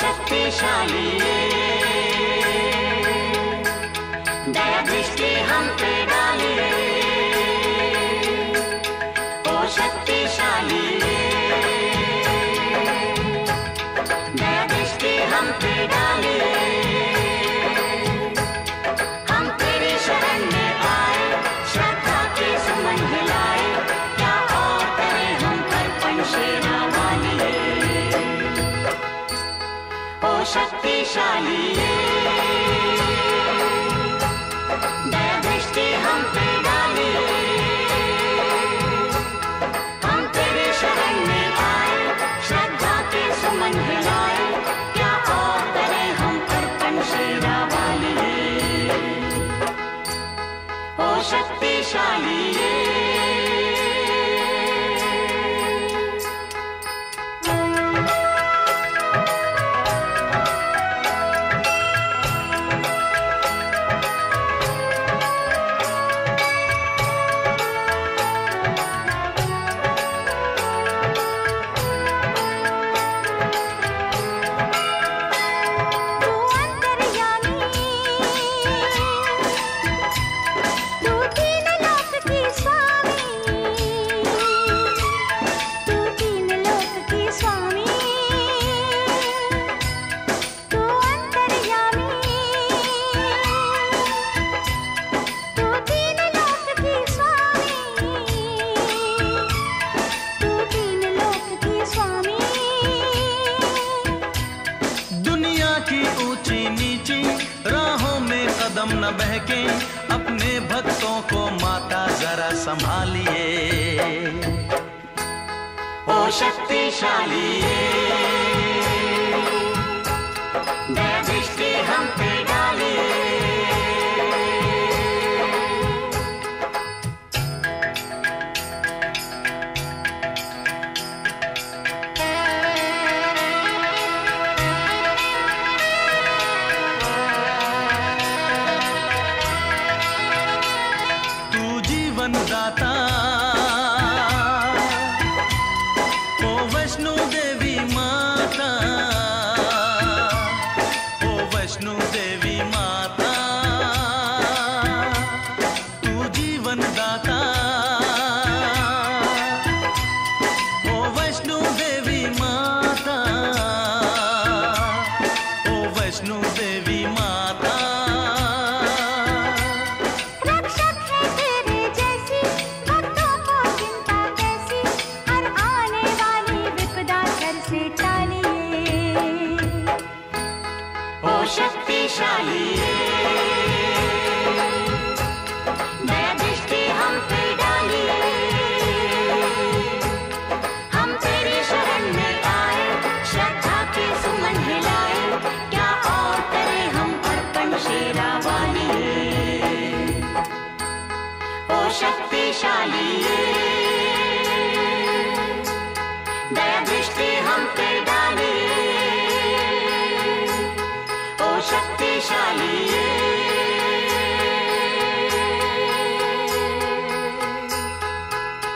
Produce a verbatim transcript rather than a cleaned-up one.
शक्ति शालिए, दया दृष्टि हम पे डालिए। ओ शक्ति शालिए, दया दृष्टि हम पे डालिए। हम तेरी शरण में आए, श्रद्धा के सुमन हिलाए। क्या और करें हम करपन सेना वालिए। ओ शक्ति शालिए, दया दृष्टि हम पे डालिए। हम तेरे शरण में आए, श्रद्धा के सुमन हिलाए। क्या और करें हम करपन सेना वालिए। ओ शक्ति शालिए। न बहके अपने भक्तों को माता जरा संभालिए। ओ शक्तिशालिए, दया दृष्टि हम पे डालिए। दाता ओ वैष्णो देवी माता, ओ वैष्णो देवी माता।